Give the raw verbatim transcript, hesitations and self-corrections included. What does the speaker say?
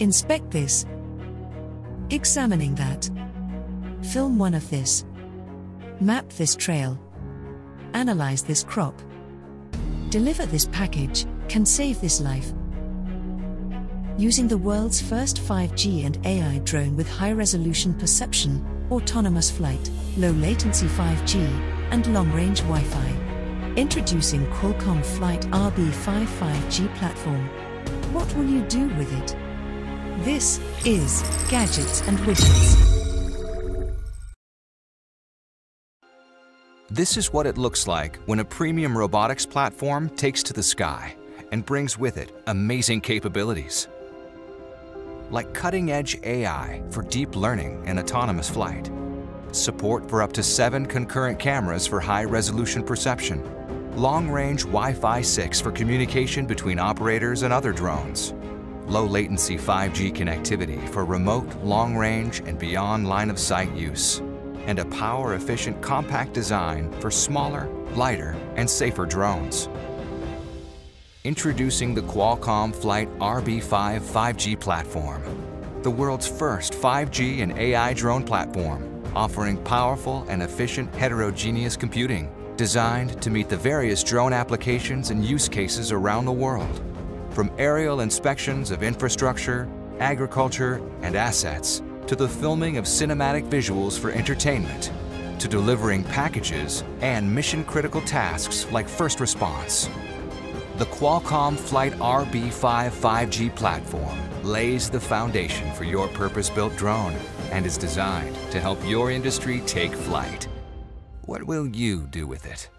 Inspect this. Examining that. Film one of this. Map this trail. Analyze this crop. Deliver this package, can save this life. Using the world's first five G and A I drone with high-resolution perception, autonomous flight, low-latency five G, and long-range Wi-Fi. Introducing Qualcomm Flight R B five five G platform. What will you do with it? This is Gadgets and Widgets. This is what it looks like when a premium robotics platform takes to the sky and brings with it amazing capabilities, like cutting-edge A I for deep learning and autonomous flight, support for up to seven concurrent cameras for high-resolution perception, long-range Wi-Fi six for communication between operators and other drones, low-latency five G connectivity for remote, long-range, and beyond line-of-sight use, and a power-efficient compact design for smaller, lighter, and safer drones. Introducing the Qualcomm Flight R B five five G platform, the world's first five G and A I drone platform, offering powerful and efficient heterogeneous computing designed to meet the various drone applications and use cases around the world, from aerial inspections of infrastructure, agriculture, and assets, to the filming of cinematic visuals for entertainment, to delivering packages and mission-critical tasks like first response. The Qualcomm Flight R B five five G platform lays the foundation for your purpose-built drone and is designed to help your industry take flight. What will you do with it?